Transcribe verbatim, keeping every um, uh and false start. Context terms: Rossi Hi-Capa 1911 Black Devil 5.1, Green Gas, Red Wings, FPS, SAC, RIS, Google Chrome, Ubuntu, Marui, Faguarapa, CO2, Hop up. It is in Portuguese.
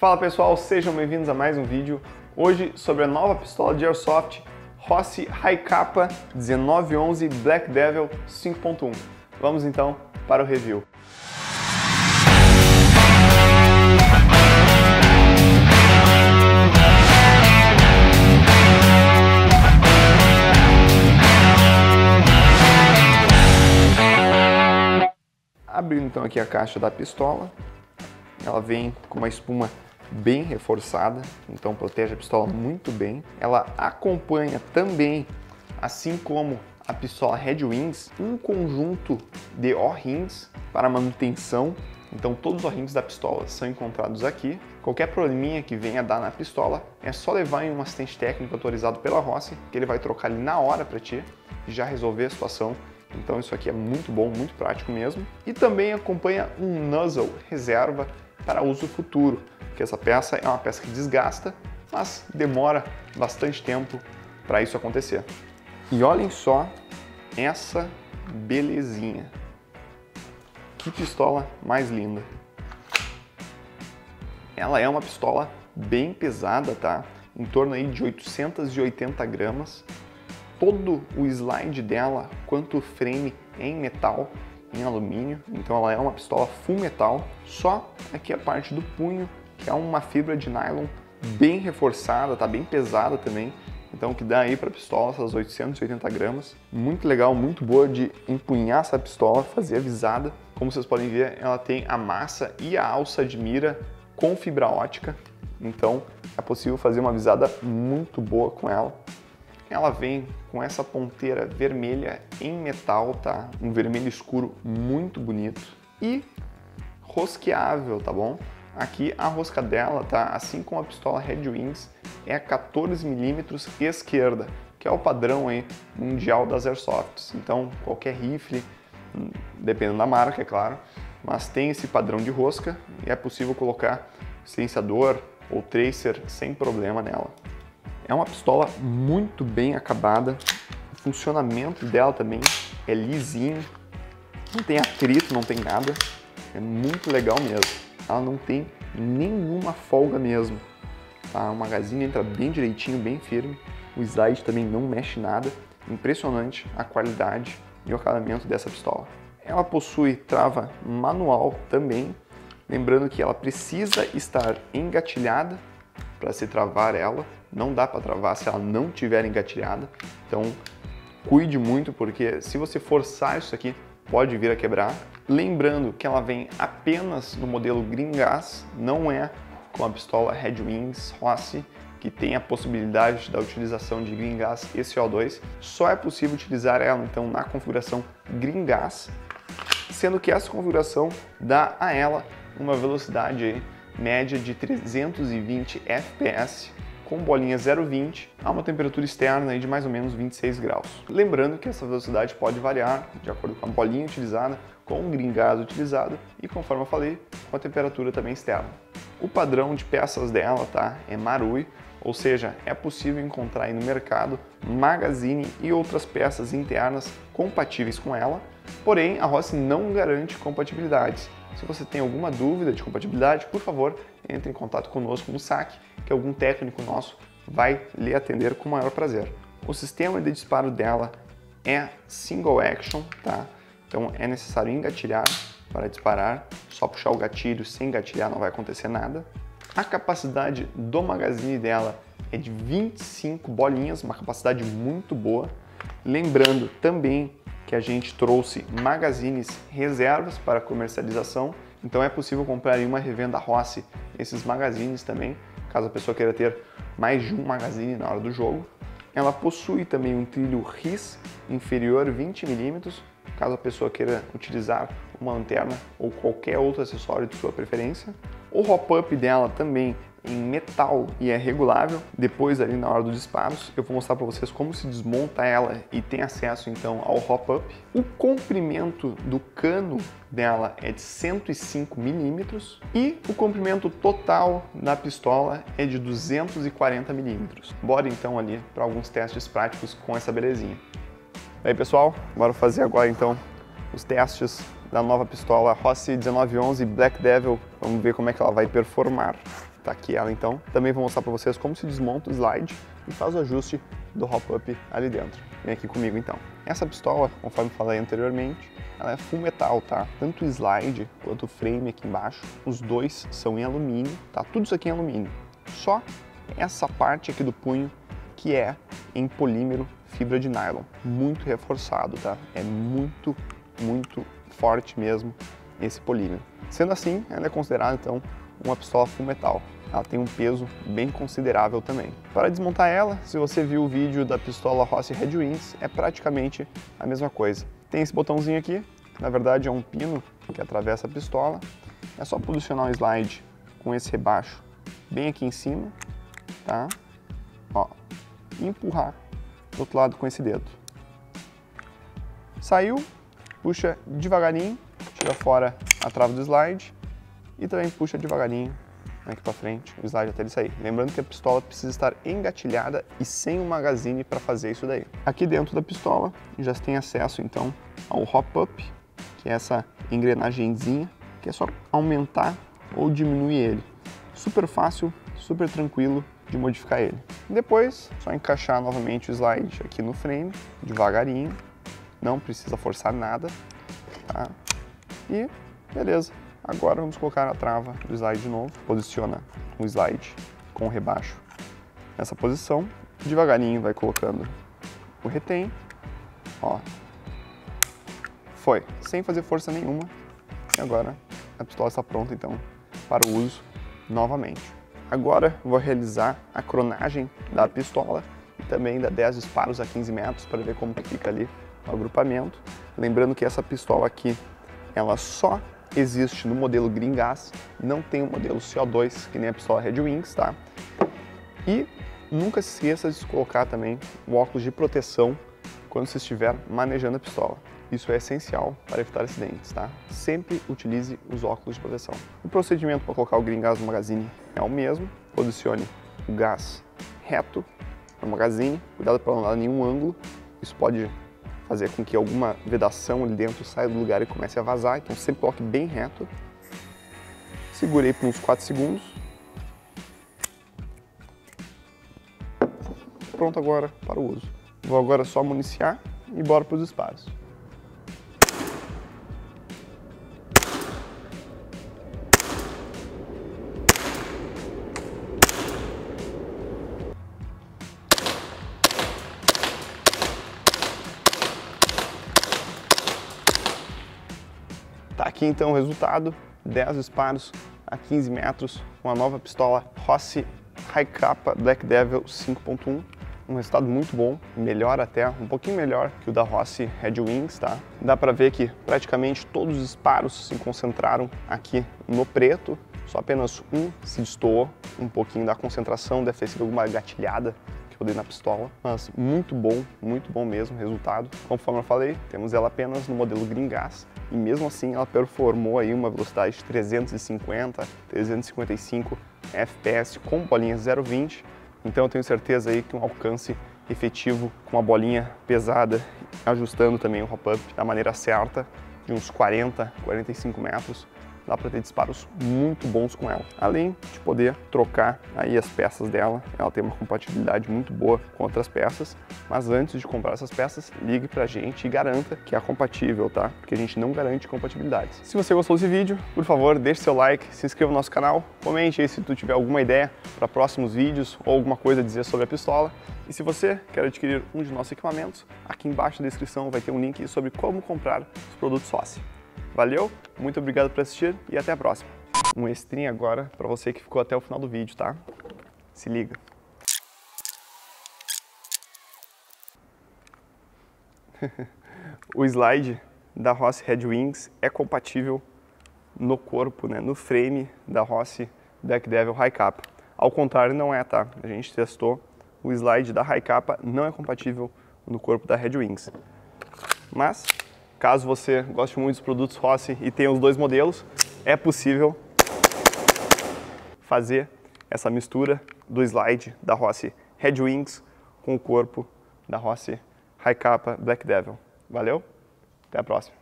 Fala pessoal, sejam bem-vindos a mais um vídeo. Hoje sobre a nova pistola de Airsoft Rossi Hi-Capa dezenove onze Black Devil cinco ponto um. Vamos então para o review. Abrindo então aqui a caixa da pistola, ela vem com uma espuma bem reforçada, então protege a pistola muito bem. Ela acompanha também, assim como a pistola Red Wings, um conjunto de O-rings para manutenção. Então todos os O-rings da pistola são encontrados aqui. Qualquer probleminha que venha dar na pistola é só levar em um assistente técnico autorizado pela Rossi, que ele vai trocar ali na hora para ti e já resolver a situação. Então isso aqui é muito bom, muito prático mesmo. E também acompanha um nozzle reserva para uso futuro, porque essa peça é uma peça que desgasta, mas demora bastante tempo para isso acontecer. E olhem só essa belezinha. Que pistola mais linda. Ela é uma pistola bem pesada, tá? Em torno aí de oitocentos e oitenta gramas. Todo o slide dela, quanto o frame é em metal, em alumínio, então ela é uma pistola full metal. Só aqui a parte do punho, que é uma fibra de nylon bem reforçada, tá bem pesada também, então que dá aí para a pistola essas oitocentos e oitenta gramas. Muito legal, muito boa de empunhar essa pistola, fazer a visada. Como vocês podem ver, ela tem a massa e a alça de mira com fibra ótica, então é possível fazer uma visada muito boa com ela. Ela vem com essa ponteira vermelha em metal, tá? Um vermelho escuro muito bonito e rosqueável, tá bom? Aqui a rosca dela, tá? Assim como a pistola Red Wings, é quatorze milímetros esquerda, que é o padrão aí mundial das Airsofts. Então qualquer rifle, dependendo da marca, é claro, mas tem esse padrão de rosca e é possível colocar silenciador ou tracer sem problema nela. É uma pistola muito bem acabada, o funcionamento dela também é lisinho, não tem atrito, não tem nada, é muito legal mesmo. Ela não tem nenhuma folga mesmo, tá? O magazine entra bem direitinho, bem firme, o slide também não mexe nada, impressionante a qualidade e o acabamento dessa pistola. Ela possui trava manual também, lembrando que ela precisa estar engatilhada para se travar ela, não dá para travar se ela não tiver engatilhada, então cuide muito, porque se você forçar isso aqui, pode vir a quebrar. Lembrando que ela vem apenas no modelo Green Gas, não é com a pistola Red Wings Rossi, que tem a possibilidade da utilização de Green Gas e C O dois, só é possível utilizar ela então na configuração Green Gas, sendo que essa configuração dá a ela uma velocidade aí média de trezentos e vinte F P S com bolinha zero vírgula vinte a uma temperatura externa de mais ou menos vinte e seis graus. Lembrando que essa velocidade pode variar de acordo com a bolinha utilizada, com o Green Gas utilizado e, conforme eu falei, com a temperatura também externa. O padrão de peças dela, tá, é Marui, ou seja, é possível encontrar aí no mercado magazine e outras peças internas compatíveis com ela, porém a Rossi não garante compatibilidades. Se você tem alguma dúvida de compatibilidade, por favor, entre em contato conosco no S A C, que algum técnico nosso vai lhe atender com o maior prazer. O sistema de disparo dela é single action, tá? Então é necessário engatilhar para disparar, só puxar o gatilho, sem engatilhar não vai acontecer nada. A capacidade do magazine dela é de vinte e cinco bolinhas, uma capacidade muito boa. Lembrando também que a gente trouxe magazines reservas para comercialização, então é possível comprar em uma revenda Rossi esses magazines também, caso a pessoa queira ter mais de um magazine na hora do jogo. Ela possui também um trilho R I S inferior vinte milímetros, caso a pessoa queira utilizar uma lanterna ou qualquer outro acessório de sua preferência. O Hop up dela também em metal e é regulável. Depois ali na hora dos disparos eu vou mostrar para vocês como se desmonta ela e tem acesso então ao Hop up. O comprimento do cano dela é de cento e cinco milímetros e o comprimento total da pistola é de duzentos e quarenta milímetros. Bora então ali para alguns testes práticos com essa belezinha. E aí pessoal, bora fazer agora então os testes da nova pistola Rossi dezenove onze Black Devil. Vamos ver como é que ela vai performar. Tá aqui ela então. Também vou mostrar para vocês como se desmonta o slide e faz o ajuste do hop-up ali dentro. Vem aqui comigo então. Essa pistola, conforme falei anteriormente, ela é full metal, tá? Tanto o slide quanto o frame aqui embaixo, os dois são em alumínio, tá? Tudo isso aqui é em alumínio. Só essa parte aqui do punho que é em polímero fibra de nylon, muito reforçado, tá? É muito, muito forte mesmo esse polímero. Sendo assim, ela é considerada então uma pistola full metal. Ela tem um peso bem considerável também. Para desmontar ela, se você viu o vídeo da pistola Rossi Red Wings, é praticamente a mesma coisa. Tem esse botãozinho aqui, na verdade é um pino que atravessa a pistola. É só posicionar o slide com esse rebaixo bem aqui em cima, tá? Ó, e empurrar do outro lado com esse dedo. Saiu, puxa devagarinho, tira fora a trava do slide e também puxa devagarinho aqui para frente o slide até ele sair. Lembrando que a pistola precisa estar engatilhada e sem um magazine para fazer isso daí. Aqui dentro da pistola já tem acesso então ao hop up, que é essa engrenagenzinha que é só aumentar ou diminuir ele. Super fácil, super tranquilo de modificar ele. Depois só encaixar novamente o slide aqui no frame devagarinho, não precisa forçar nada, tá? E beleza. Agora vamos colocar a trava do slide de novo. Posiciona o slide com o rebaixo nessa posição. Devagarinho vai colocando o retém. Ó. Foi. Sem fazer força nenhuma. E agora a pistola está pronta então para o uso novamente. Agora vou realizar a cronagem da pistola e também da dez disparos a quinze metros para ver como que fica ali o agrupamento. Lembrando que essa pistola aqui, ela só existe no modelo Green Gas, não tem o modelo C O dois, que nem a pistola Red Wings, tá? E nunca se esqueça de colocar também o óculos de proteção quando você estiver manejando a pistola. Isso é essencial para evitar acidentes, tá? Sempre utilize os óculos de proteção. O procedimento para colocar o Green Gas no magazine é o mesmo. Posicione o gás reto no magazine, cuidado para não dar nenhum ângulo, isso pode fazer com que alguma vedação ali dentro saia do lugar e comece a vazar, então sempre coloque bem reto. Segurei por uns quatro segundos. Pronto agora para o uso. Vou agora só municiar e bora para os disparos. Tá aqui então o resultado, dez disparos a quinze metros com a nova pistola Rossi Hi-Capa Black Devil cinco ponto um. Um resultado muito bom, melhor até, um pouquinho melhor que o da Rossi Red Wings, tá? Dá pra ver que praticamente todos os disparos se concentraram aqui no preto, só apenas um se destoou um pouquinho da concentração, deve ter sido alguma gatilhada que eu dei na pistola, mas muito bom, muito bom mesmo o resultado. Conforme eu falei, temos ela apenas no modelo Green Gas. E mesmo assim ela performou aí uma velocidade de trezentos e cinquenta, trezentos e cinquenta e cinco F P S com bolinha zero vírgula vinte. Então eu tenho certeza aí que um alcance efetivo com uma bolinha pesada, ajustando também o hop-up da maneira certa, de uns quarenta, quarenta e cinco metros, dá para ter disparos muito bons com ela. Além de poder trocar aí as peças dela, ela tem uma compatibilidade muito boa com outras peças, mas antes de comprar essas peças, ligue pra gente e garanta que é compatível, tá? Porque a gente não garante compatibilidades. Se você gostou desse vídeo, por favor, deixe seu like, se inscreva no nosso canal, comente aí se tu tiver alguma ideia para próximos vídeos ou alguma coisa a dizer sobre a pistola. E se você quer adquirir um de nossos equipamentos, aqui embaixo na descrição vai ter um link sobre como comprar os produtos Rossi. Valeu, muito obrigado por assistir e até a próxima. Um extrinho agora para você que ficou até o final do vídeo, tá? Se liga. O slide da Rossi Red Wings é compatível no corpo, né? No frame da Rossi Black Devil Hi-Capa. Ao contrário não é, tá? A gente testou, o slide da Hi-Capa não é compatível no corpo da Red Wings. Mas caso você goste muito dos produtos Rossi e tenha os dois modelos, é possível fazer essa mistura do slide da Rossi Red Wings com o corpo da Rossi Hi-Capa Black Devil. Valeu? Até a próxima.